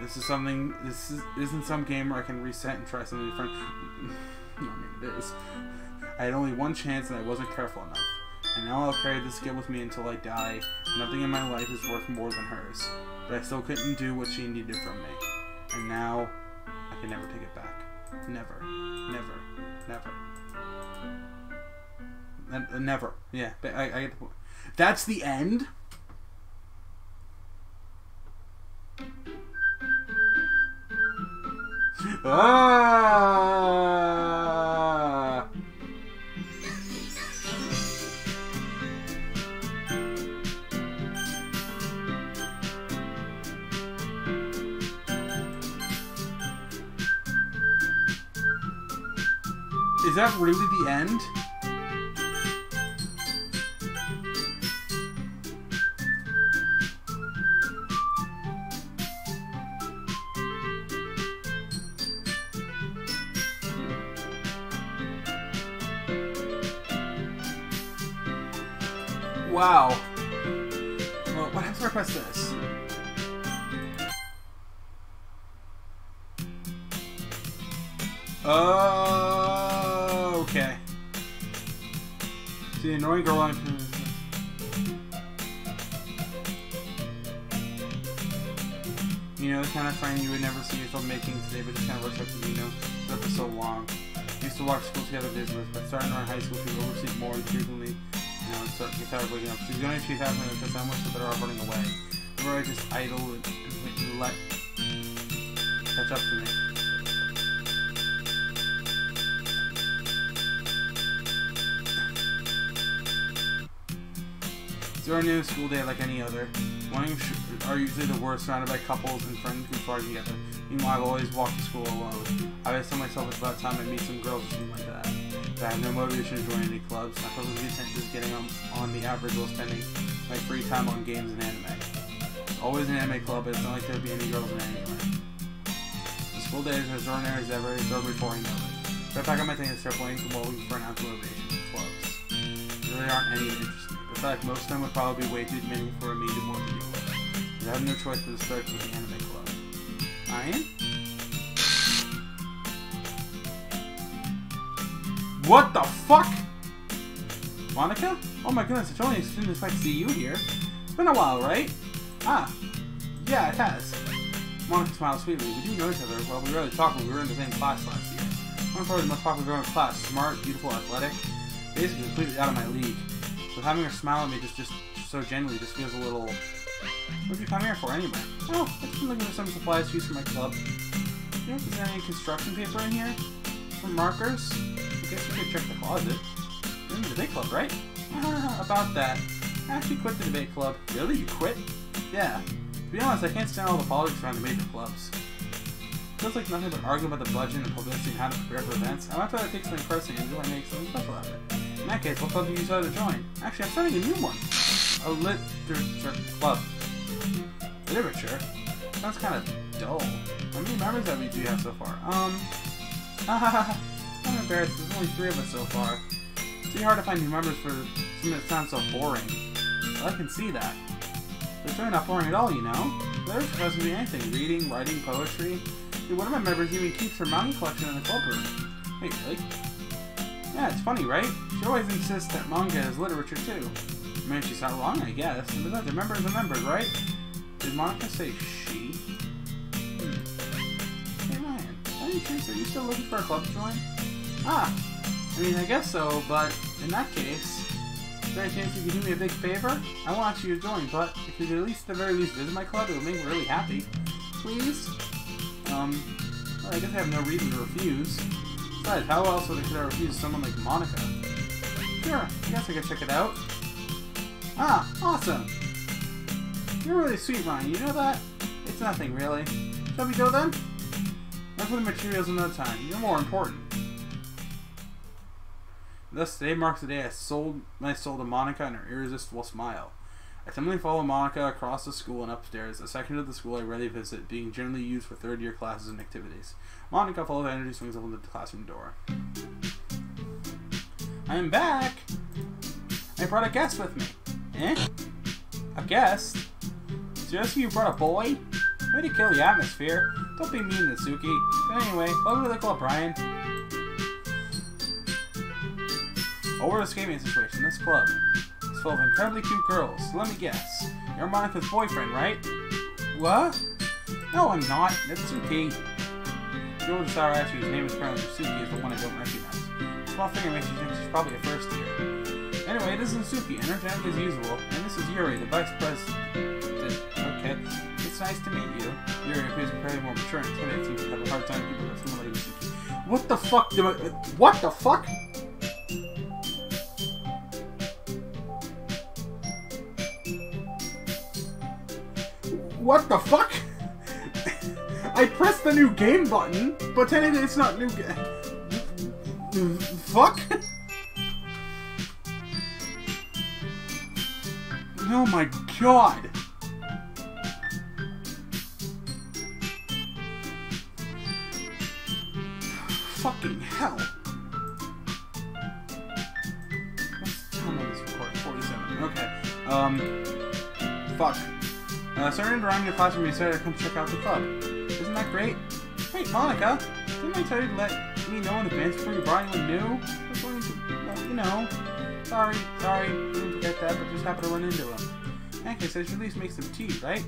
This is something, this is, isn't some game where I can reset and try something different. I mean, it is. I had only one chance and I wasn't careful enough. And now I'll carry this guilt with me until I die. Nothing in my life is worth more than hers. But I still couldn't do what she needed from me. And now, I can never take it back. Never. Never. Never. Never. Yeah, I, I get the point. That's the end? Ah! Is that really the end? Wow. Well, what happens if I press this? Oh, okay. See, annoying girl on. You know, the kind of friend you would never see yourself making today, but just kind of works out because you know that for so long. We used to walk to school together, business, but starting around high school, people oversee more frequently. You know, so she started waking up. She's gonna she's having it because I'm much better off running away. Or I just idle and, and let catch up to me. It's our new school day like any other. Mornings are usually the worst, surrounded by couples and friends who party together. Meanwhile, I've always walked to school alone. I always tell myself it's about time I meet some girls or something like that. I have no motivation to join any clubs. My public intent is getting on, on the average while spending my free time on games and anime. It's always an anime club, but it's not like there'll be any girls in anywhere. The school day is as ordinary as ever. It's over before I know it. So I pack up my things and start playing some bowling for an outdoor motivation for clubs. There really aren't any that interest me. In fact, most of them would probably be way too many for me to want to deal with. I have no choice but to start with the anime club. I am? What the fuck? Monika? Oh my goodness, it's only as soon as I see you here. It's been a while, right? Ah. Yeah, it has. Monika smiled sweetly. We didn't know each other. Well, we rarely talked when we were in the same class last year. I'm probably the most popular girl in class. Smart, beautiful, athletic. Basically completely out of my league. But having her smile at me just, just so genuinely just feels a little... What did you come here for, anyway? Oh, I've just been looking for some supplies to use for my club. You know if there's any construction paper in here? Some markers? I guess we could check the closet. You're in the debate club, right? Uh, about that. I actually quit the debate club. Really? You quit? Yeah. To be honest, I can't stand all the politics around the major clubs. feels like nothing but arguing about the bludgeon and publicity and how to prepare for events. I'm after I take something personally and do I make something special out of it. In that case, what club do you decide to join? Actually, I'm starting a new one. A literature club. Literature? Sounds kind of dull. How many members of you do you have so far? Um... I'm embarrassed. There's only three of us so far. It's really hard to find new members for something that sounds so boring. But I can see that. It's really not boring at all, you know? Literature doesn't mean anything. Reading, writing, poetry. Dude, one of my members even keeps her mountain collection in the club room. Wait, really? Yeah, it's funny, right? She always insists that manga is literature, too. I mean, she's not wrong, I guess. And besides, a member is a member, right? Did Monika say she? Hmm. Hey, Ryan. Are you curious? Are you still looking for a club to join? Ah! I mean, I guess so, but in that case... Is there a chance you can do me a big favor? I want you to join, but if you could at least, at the very least, visit my club, it would make me really happy. Please? Um, well, I guess I have no reason to refuse. Besides, how else would I, could I refuse someone like Monika? Sure, I guess I could check it out. Ah, awesome! You're really sweet, Ryan, you know that? It's nothing, really. Shall we go then? That's for the materials another time. You're more important. Thus, today marks the day I sold my soul to Monika and her irresistible smile. I timidly follow Monika across the school and upstairs, a section of the school I rarely visit, being generally used for third-year classes and activities. Monika, full of energy, swings open the classroom door. I'm back! I brought a guest with me. Eh? A guest? Seriously, you brought a boy? Way to kill the atmosphere. Don't be mean, Natsuki. But anyway, welcome to the club, Brian. Over the gaming situation, this club is full of incredibly cute girls. Let me guess. You're Monika's boyfriend, right? What? No, I'm not. Natsuki. The old sour ass whose name is apparently Natsuki is the one I don't recognize. The small finger makes you think she's probably a first year. Anyway, this is Natsuki, energetic as usual, and this is Yuri, the vice president. Okay, it's nice to meet you. Yuri appears incredibly more mature and intimidating, seems to have a hard time keeping her similar to Natsuki. What the fuck? Do I, what the fuck? What the fuck? I pressed the new game button, but technically it's not new game. Fuck? Oh my god! Fucking hell! How long is this recording? forty-seven. Okay. Um. Fuck. Uh, so I turned around in your classroom and decided to come check out the club. Isn't that great? Wait, Monika! Didn't I tell you to let me know in advance before you brought anyone new? I was going to, well, you know. Sorry, sorry, didn't forget that, but just happened to run into him. In that case, I should at least make some tea, right?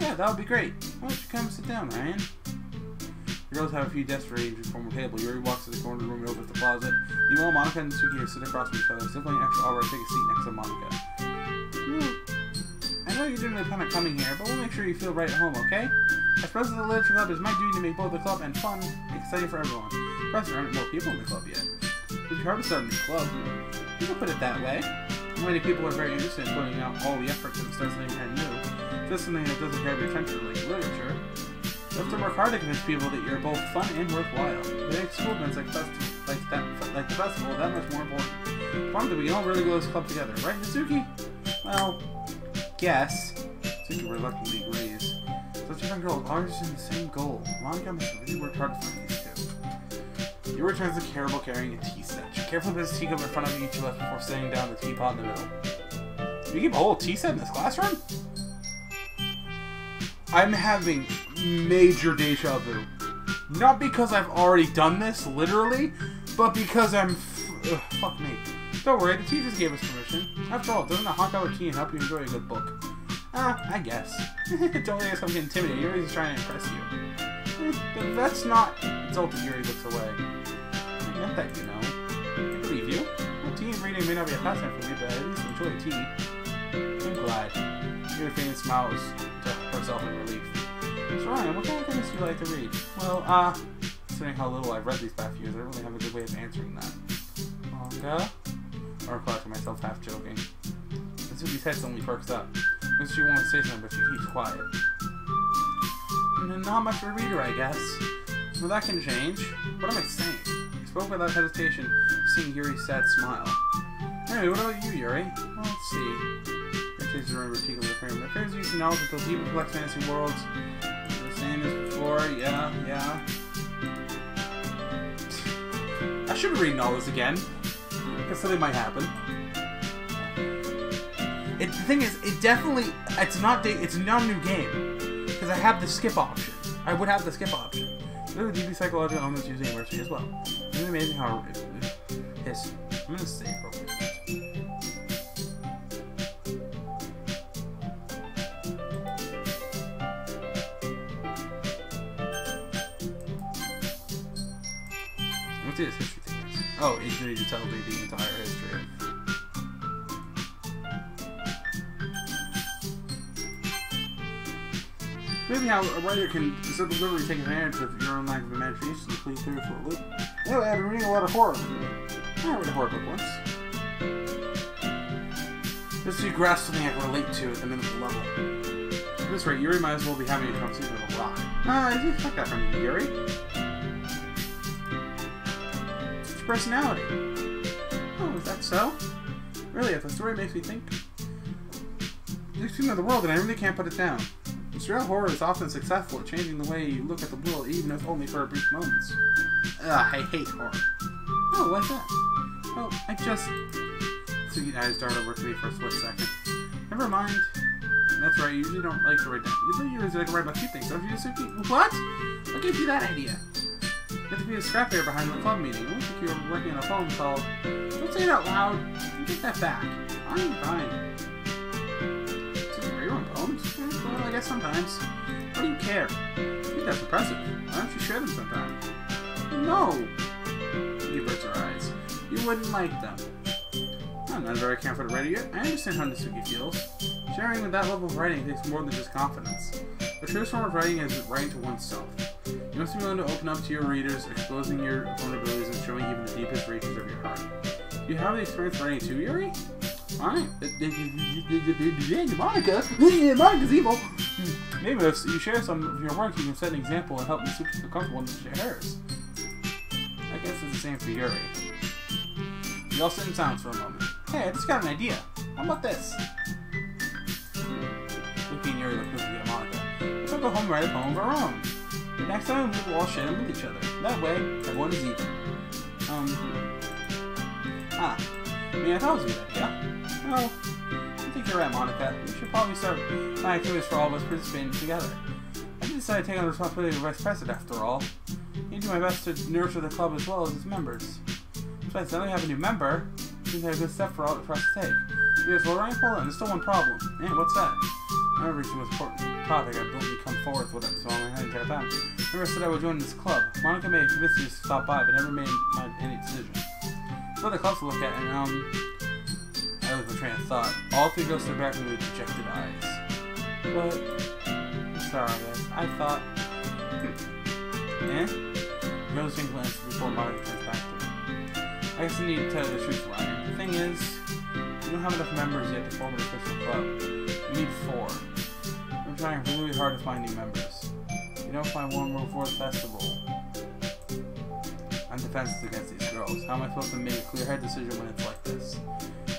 Yeah, that would be great. Why don't you come sit down, Ryan? The girls have a few desks arranged from a table. Yuri walks to the corner of the room and opens the closet. Meanwhile, Monika and Natsuki are sitting across from each other, simply an extra hour to take a seat next to Monika. Mm. I know you're doing a ton of coming here, but we'll make sure you feel right at home, okay? As president of the Literature Club, it's my duty to make both the club and fun exciting for everyone. Perhaps there aren't more people in the club yet. It'd be hard to start a new club. You can put it that way. Many people are very interested in putting out all the effort to start something brand new. Just something that doesn't grab your attention like literature. You have to work hard to convince people that you're both fun and worthwhile. They make school events like, like, that, like the festival that much more important. Fun that we all really go to this club together, right, Natsuki? Well... guess. Suki reluctantly agrees. Such different girls, all interested in the same goal. Monika must have really worked hard to find these two. Yuri returns the caribou carrying a tea set. She carefully puts his teacup in front of each of us before setting down the teapot in the middle. You keep a whole tea set in this classroom? I'm having major deja vu. Not because I've already done this, literally, but because I'm f ugh, fuck me. Don't worry, the teachers gave us permission. After all, doesn't a hot cup of tea help you enjoy a good book? Ah, I guess. Don't let yourself get intimidated. Yuri's trying to impress you. But that's not... insulted. Yuri looks away. I meant that, you know. I believe you. Well, tea and reading may not be a pastime for me, but at least enjoy tea. I'm glad. Yuri faintly smiles to herself in relief. So Ryan, what kind of things do you like to read? Well, uh, considering how little I've read these past few years, I don't really have a good way of answering that. Manga? I reply to myself, half joking. Natsuki's head suddenly perks up. She wants to say something, but she keeps quiet. not much of a reader, I guess. Well, that can change. What am I saying? I spoke without hesitation, seeing Yuri's sad smile. Anyway, what about you, Yuri? Well, let's see. It takes a routine with the frame. My parents used to knowledge that those evil complex fantasy worlds are the same as before. Yeah, yeah. I should be reading all this again. I guess something might happen. It, the thing is, it definitely, it's not it's not a new game. Because I have the skip option. I would have the skip option. There would be psychological elements using mercy as well. It's really amazing how it is. I'm going to save real quick. What's this history thing? Oh, it's going to tell me the entire history. Maybe how a writer can so deliberately take advantage of your own lack of imagination to please through for a loop. Anyway, I've been reading a lot of horror. I read a horror book once. Just so you grasp something I can relate to at the minimal level. At this rate, Yuri might as well be having a conversation with a rock. Ah, I didn't expect that from you, Yuri. Such your personality. Oh, is that so? Really, if the story makes me think, there's too much of the world and I really can't put it down. Serial horror is often successful at changing the way you look at the world, even if only for a brief moments. Ugh, I hate horror. Oh, like that. Oh, I just... Sweet eyes dart over to me for a split second. Never mind. That's right, you usually don't like to write down. You know you usually like to write about two things, don't you, Natsuki? What? What gave you that idea? There's to be a scrapper behind the club meeting. It looks like you were working on a phone call. Don't say it out loud. Get that back. I'm fine. Well, I guess sometimes. Why do you care? I think that's impressive. Why don't you share them sometime? No! You burst her eyes. You wouldn't like them. I'm not a very confident writer yet. I understand how Natsuki feels. Sharing with that level of writing takes more than just confidence. The truest form of writing is writing to oneself. You must be willing to open up to your readers, exposing your vulnerabilities and showing even the deepest reaches of your heart. Do you have the experience writing too, Yuri? Alright. Monika? Monika's evil! Maybe if you share some of your work, you can set an example and help Natsuki feel comfortable in shares. I guess it's the same for Yuri. We all sit in silence for a moment. Hey, I just got an idea. How about this? Looking at Yuri, looking at Monika. Let's all go home and write a poem of our own. The next time we will all share them with each other. That way, everyone is even. Um. Ah. I mean, I thought it was a good idea. Well, I think you're right, Monika. We should probably start planning activities for all of us participating together. I did decide to take on the responsibility of vice president, after all. I need to do my best to nurture the club as well as its members. Besides, I only have a new member. Seems like a good step for all for us to take. Yes, well, right, hold on. There's still one problem. Hey, what's that? I remember the most important topic. I believe come forward with it, so I'm going to take it back. I said I would join this club. Monika may have convinced me to stop by, but never made my, any decision. There's other clubs to look at, and um... I was a train of thought. All three ghosts are back with dejected eyes. But, I'm sorry, guys. I thought. Hmm. Eh? Rose and glanced before Monika turns back to me. I guess I need to tell you the truth, Ryan. The thing is, we don't have enough members yet to form an official club. We need four. I'm trying really hard to find new members. You don't find one before the festival. I'm defenseless against these girls. How am I supposed to make a clear-headed decision when it's like this?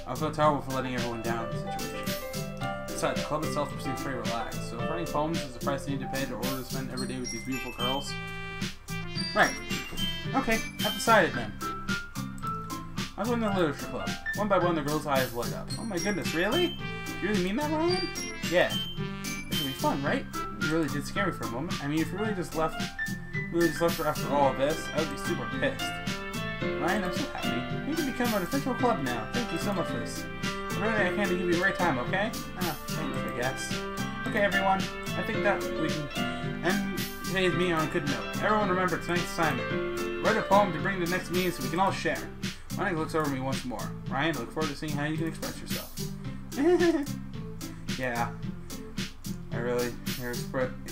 I feel terrible for letting everyone down in this situation. Besides, the club itself seems pretty relaxed, so if writing poems is the price I need to pay to order to spend every day with these beautiful girls. Right. Okay, I've decided then. I joined the literature club. One by one, the girls' eyes light up. Oh my goodness, really? You really mean that, Ryan? Yeah. It's gonna be fun, right? You really did scare me for a moment. I mean, if you really just left, really just left her after all of this, I would be super pissed. Ryan, I'm so happy. You can become an official club now. Thank you so much for this. I'm really I can to give you a great time, okay? Ah, thanks, I guess. Okay, everyone. I think that we can end today's meeting on a good note. Everyone remember tonight's assignment. Write a poem to bring to the next meeting so we can all share. Monika looks over me once more. Ryan, I look forward to seeing how you can express yourself. Yeah. I really... Here,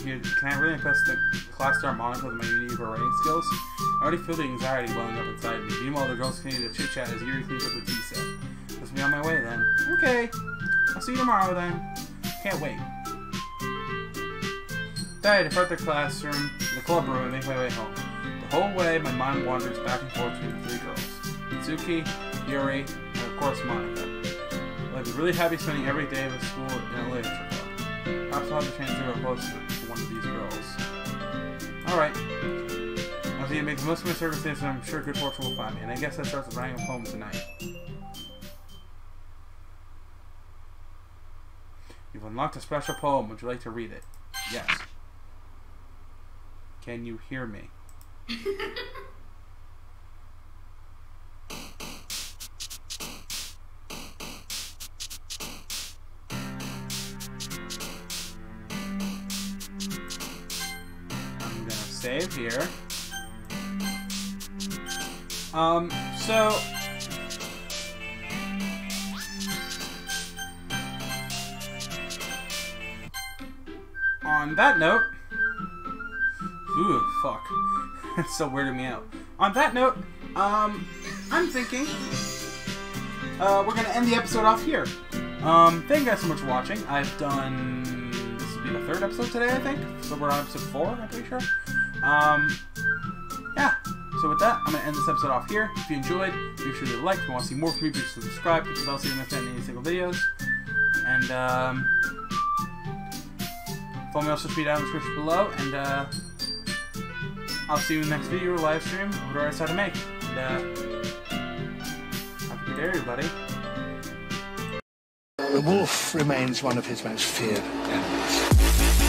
here, can I really impress the class star Monika with my unique writing skills? I already feel the anxiety welling up inside me. Meanwhile, the girls continue to chit-chat as Yuri cleans up the tea set. Let's be on my way, then. Okay. I'll see you tomorrow, then. Can't wait. Then I depart the classroom, the club room, and make my way home. The whole way, my mind wanders back and forth between the three girls. Natsuki, Yuri, and of course Monika. I'll be really happy spending every day of school in a literature club. Perhaps I'll have to change the girl close to one of these girls. Alright. I'll see you make the most of my circumstances, and I'm sure good fortune will find me. And I guess that starts with writing a poem tonight. You've unlocked a special poem. Would you like to read it? Yes. Can you hear me? I'm gonna save here. Um, so... On that note, ooh, fuck, that's so weirding me out. On that note, um, I'm thinking, uh, we're gonna end the episode off here. Um, thank you guys so much for watching. I've done, this will be the third episode today, I think, so we're on episode four, I'm pretty sure. Um, yeah, so with that, I'm gonna end this episode off here. If you enjoyed, make sure to like, if you want to see more from me, please subscribe, because I'll see you next time in any single videos, and, um, follow me also tweet out in the description below, and uh, I'll see you in the next video or live stream, whatever I decide to make. And uh, have a good day, everybody. The wolf remains one of his most feared enemies.